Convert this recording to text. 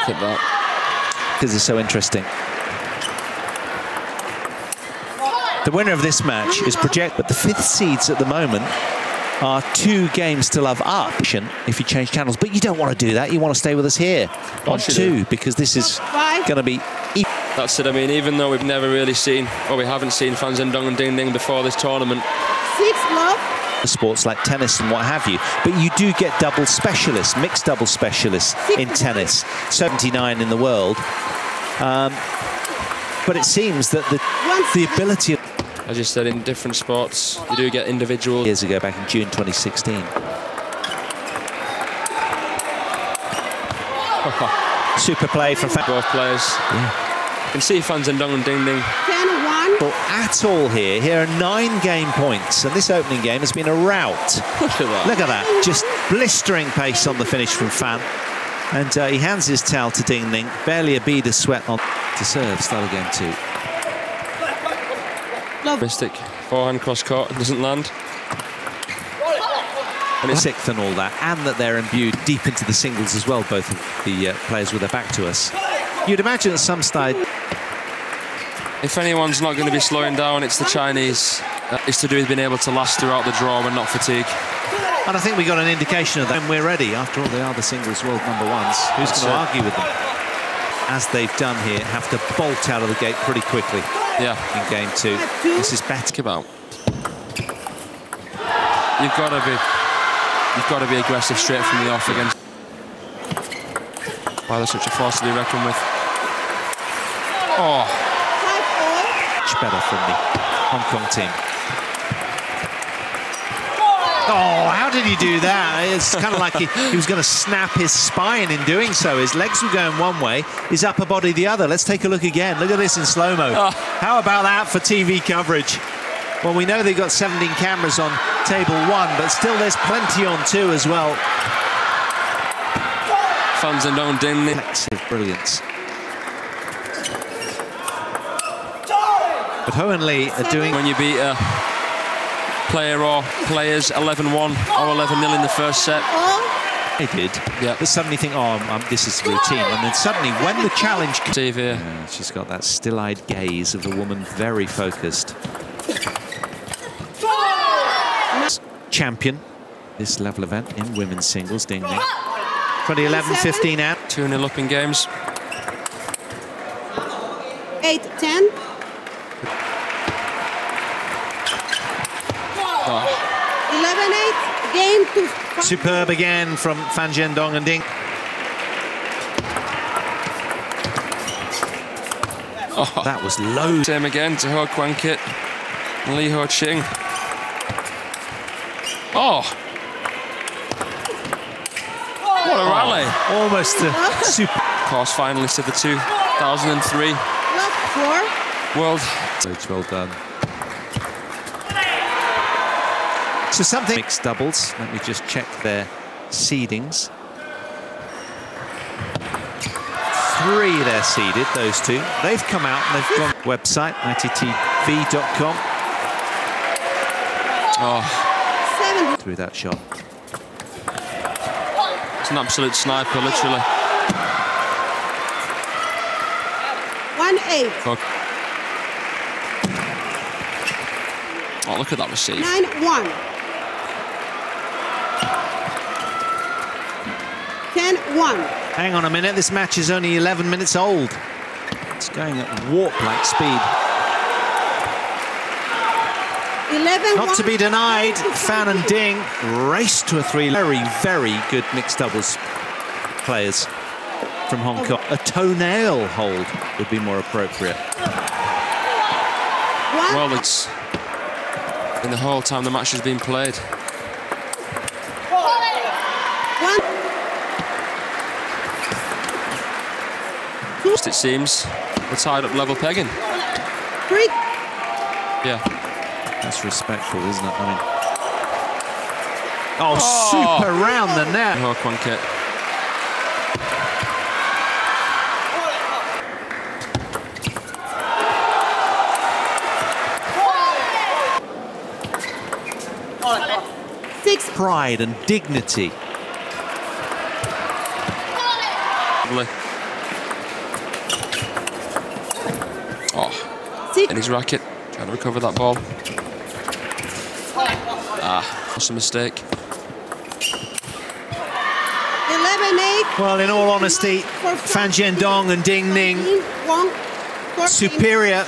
look at that, because it's so interesting. The winner of this match is projected, but the fifth seeds at the moment are 2 games to love up if you change channels. But you don't want to do that. You want to stay with us here on 2, because this is going to be... That's it. I mean, even though we've never really seen, or we haven't seen Fan Zhendong and Ding Ning before this tournament. 6 love. Sports like tennis and what have you, but you do get double specialists, mixed double specialists in tennis. 79 in the world. But it seems that the ability of... As you said, in different sports, you do get individual... Years ago, back in June 2016. Super play from... Both players. Yeah. You can see Fan Zhendong and Ding Ning. At all here. Here are 9 game points, and this opening game has been a rout. Look at that. Just blistering pace on the finish from Fan. And he hands his towel to Ding Ning. Barely a bead of sweat on... To serve, start of game 2. Mystic forehand cross court doesn't land. And it's sixth and all that, and that they're imbued deep into the singles as well, both of the players with their back to us. You'd imagine at some side... If anyone's not going to be slowing down, it's the Chinese. It's to do with being able to last throughout the draw and not fatigue. And I think we got an indication of that. And we're ready. After all, they are the singles world #1s. Who's going to argue with them? As they've done here, have to bolt out of the gate pretty quickly. Yeah. In game 2. This is better. You've got to be aggressive straight from the off against. Wow, that's such a force to be reckoned with. Oh. Better from the Hong Kong team. Oh, how did he do that? It's kind of like he was going to snap his spine in doing so. His legs were going one way, his upper body the other. Let's take a look again. Look at this in slow-mo. Oh. How about that for TV coverage? Well, we know they've got 17 cameras on table 1, but still there's plenty on 2 as well. Fan Zhendong and Ding Ning. Reflexive brilliance. But Ho and Lee are doing... When you beat a player or players 11-1 or 11-0 in the first set. They did. Yeah. But suddenly think, oh, this is routine. And then suddenly, when the challenge... Steve here. Yeah, she's got that still-eyed gaze of a woman very focused. Champion. This level event in women's singles, Ding Ning. 2011-15 out. 2-0 up in games. 8-10. Superb again from Fan Zhendong and Ding. Oh, that was low. Same again to Ho Kwan Kit and Lee Ho Ching. Oh! What a rally! Almost a super. Course finalist of the 2003. World. Well done. So something mixed doubles. Let me just check their seedings. 3 they're seeded, those 2. They've come out and they've gone website itv.com. Oh, through that shot. It's an absolute sniper, literally. 1-8. Oh. Oh, look at that receive. 9-1. 10-1. Hang on a minute, this match is only 11 minutes old. It's going at warp-like speed. 11-1. Not to be denied, Fan and Ding raced to a 3. Very, very good mixed doubles players from Hong Kong. A toenail hold would be more appropriate. Well, it's... In the whole time the match has been played. It seems we're tied up level pegging. Yeah. That's respectful, isn't it? I mean... Oh, super round the net. Ho Kwan Kit. Pride and dignity. in his racket, trying to recover that ball. Ah, that's a mistake. 11-8. Well, in all honesty, Fan Zhendong and Ding Ning superior